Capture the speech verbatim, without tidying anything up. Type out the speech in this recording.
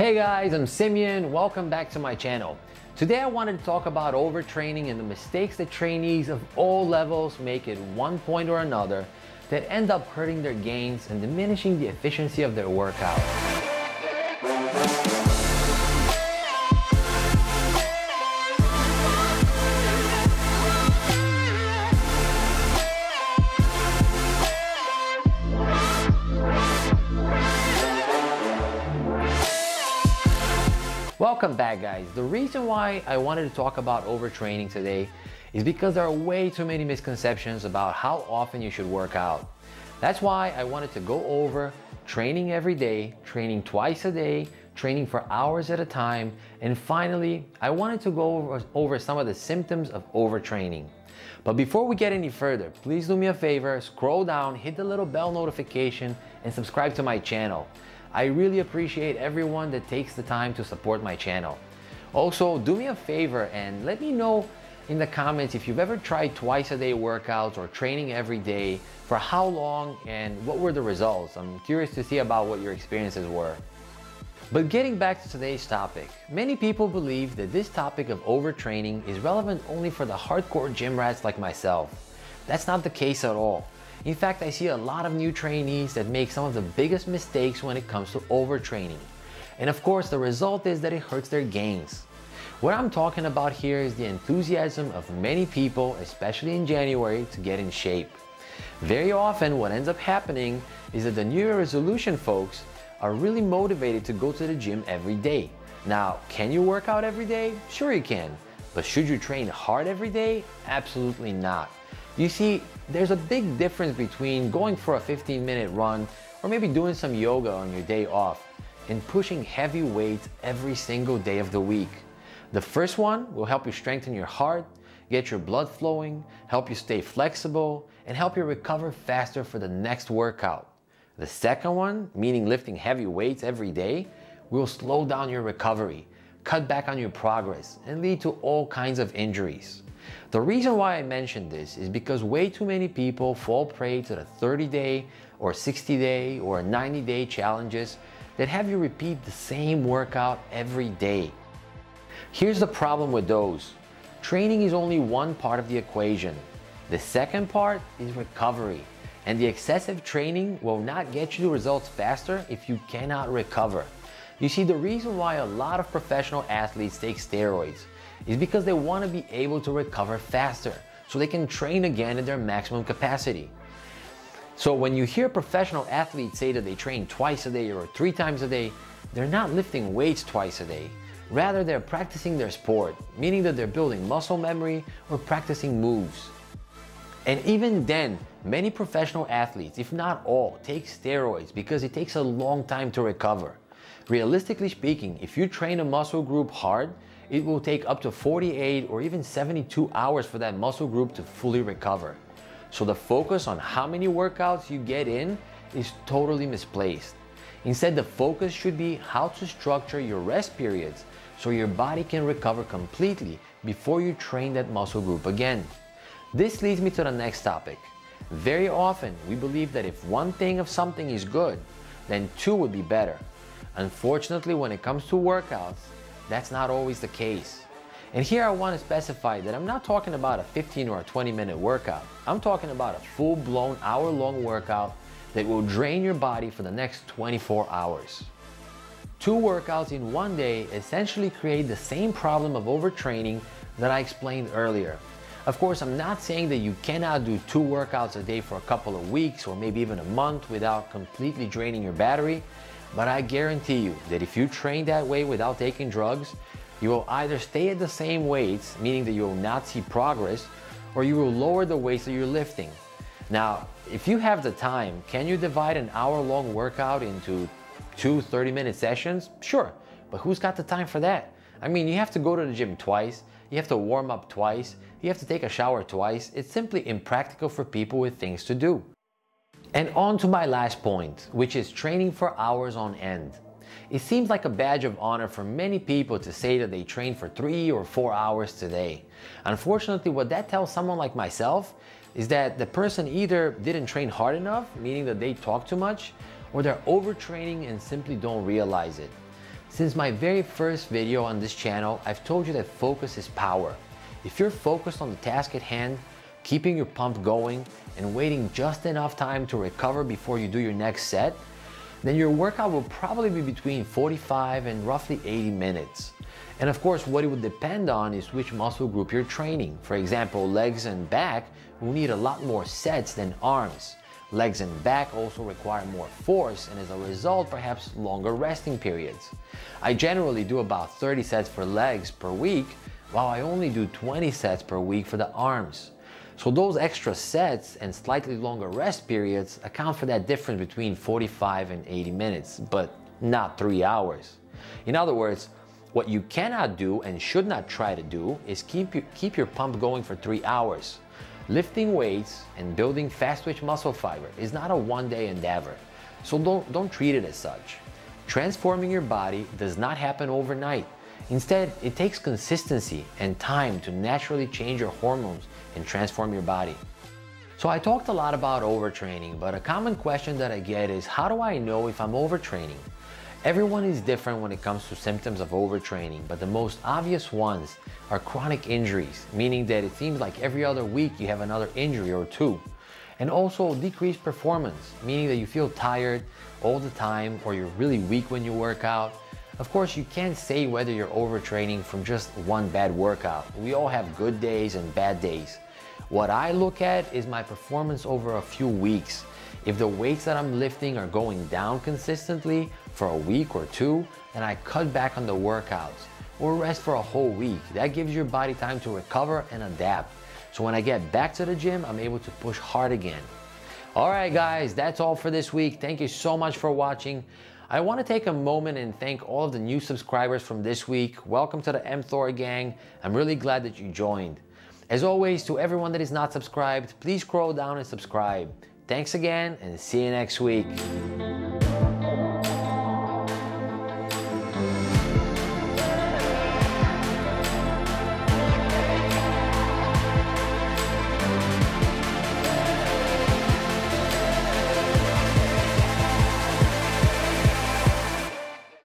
Hey guys, I'm Simeon. Welcome back to my channel. Today I wanted to talk about overtraining and the mistakes that trainees of all levels make at one point or another that end up hurting their gains and diminishing the efficiency of their workout. Welcome back guys. The reason why I wanted to talk about overtraining today is because there are way too many misconceptions about how often you should work out. That's why I wanted to go over training every day, training twice a day, training for hours at a time, and finally, I wanted to go over, over some of the symptoms of overtraining. But before we get any further, please do me a favor, scroll down, hit the little bell notification, and subscribe to my channel. I really appreciate everyone that takes the time to support my channel. Also, do me a favor and let me know in the comments if you've ever tried twice a day workouts or training every day, for how long and what were the results. I'm curious to see about what your experiences were. But getting back to today's topic, many people believe that this topic of overtraining is relevant only for the hardcore gym rats like myself. That's not the case at all. In fact, I see a lot of new trainees that make some of the biggest mistakes when it comes to overtraining. And of course, the result is that it hurts their gains. What I'm talking about here is the enthusiasm of many people, especially in January, to get in shape. Very often, what ends up happening is that the New Year resolution folks are really motivated to go to the gym every day. Now, can you work out every day? Sure you can. But should you train hard every day? Absolutely not. You see, there's a big difference between going for a fifteen minute run or maybe doing some yoga on your day off and pushing heavy weights every single day of the week. The first one will help you strengthen your heart, get your blood flowing, help you stay flexible, and help you recover faster for the next workout. The second one, meaning lifting heavy weights every day, will slow down your recovery, cut back on your progress, and lead to all kinds of injuries. The reason why I mentioned this is because way too many people fall prey to the thirty day or sixty day or ninety day challenges that have you repeat the same workout every day. Here's the problem with those. Training is only one part of the equation. The second part is recovery, and the excessive training will not get you the results faster if you cannot recover. You see, the reason why a lot of professional athletes take steroids is because they want to be able to recover faster so they can train again at their maximum capacity. So when you hear professional athletes say that they train twice a day or three times a day, they're not lifting weights twice a day. Rather, they're practicing their sport, meaning that they're building muscle memory or practicing moves. And even then, many professional athletes, if not all, take steroids because it takes a long time to recover. Realistically speaking, if you train a muscle group hard, it will take up to forty-eight or even seventy-two hours for that muscle group to fully recover. So the focus on how many workouts you get in is totally misplaced. Instead, the focus should be how to structure your rest periods so your body can recover completely before you train that muscle group again. This leads me to the next topic. Very often, we believe that if one thing of something is good, then two would be better. Unfortunately, when it comes to workouts, that's not always the case. And here I want to specify that I'm not talking about a fifteen or a twenty minute workout. I'm talking about a full-blown hour-long workout that will drain your body for the next twenty-four hours. Two workouts in one day essentially create the same problem of overtraining that I explained earlier. Of course, I'm not saying that you cannot do two workouts a day for a couple of weeks or maybe even a month without completely draining your battery. But I guarantee you that if you train that way without taking drugs, you will either stay at the same weights, meaning that you will not see progress, or you will lower the weights that you're lifting. Now, if you have the time, can you divide an hour-long workout into two thirty minute sessions? Sure, but who's got the time for that? I mean, you have to go to the gym twice, you have to warm up twice, you have to take a shower twice. It's simply impractical for people with things to do. And on to my last point, which is training for hours on end. It seems like a badge of honor for many people to say that they train for three or four hours today. Unfortunately, what that tells someone like myself is that the person either didn't train hard enough, meaning that they talk too much, or they're overtraining and simply don't realize it. Since my very first video on this channel, I've told you that focus is power. If you're focused on the task at hand, keeping your pump going and waiting just enough time to recover before you do your next set, then your workout will probably be between forty-five and roughly eighty minutes. And of course, what it would depend on is which muscle group you're training. For example, legs and back will need a lot more sets than arms. Legs and back also require more force and as a result, perhaps longer resting periods. I generally do about thirty sets for legs per week, while I only do twenty sets per week for the arms. So those extra sets and slightly longer rest periods account for that difference between forty-five and eighty minutes, but not three hours. In other words, what you cannot do and should not try to do is keep your, keep your pump going for three hours. Lifting weights and building fast-twitch muscle fiber is not a one-day endeavor, so don't, don't treat it as such. Transforming your body does not happen overnight. Instead, it takes consistency and time to naturally change your hormones and transform your body. So I talked a lot about overtraining, but a common question that I get is, how do I know if I'm overtraining? Everyone is different when it comes to symptoms of overtraining, but the most obvious ones are chronic injuries, meaning that it seems like every other week you have another injury or two. And also decreased performance, meaning that you feel tired all the time or you're really weak when you work out. Of course, you can't say whether you're overtraining from just one bad workout. We all have good days and bad days. What I look at is my performance over a few weeks. If the weights that I'm lifting are going down consistently for a week or two, then I cut back on the workouts or rest for a whole week. That gives your body time to recover and adapt. So when I get back to the gym, I'm able to push hard again. All right, guys, that's all for this week. Thank you so much for watching. I want to take a moment and thank all of the new subscribers from this week. Welcome to the Mthor gang. I'm really glad that you joined. As always, to everyone that is not subscribed, please scroll down and subscribe. Thanks again and see you next week.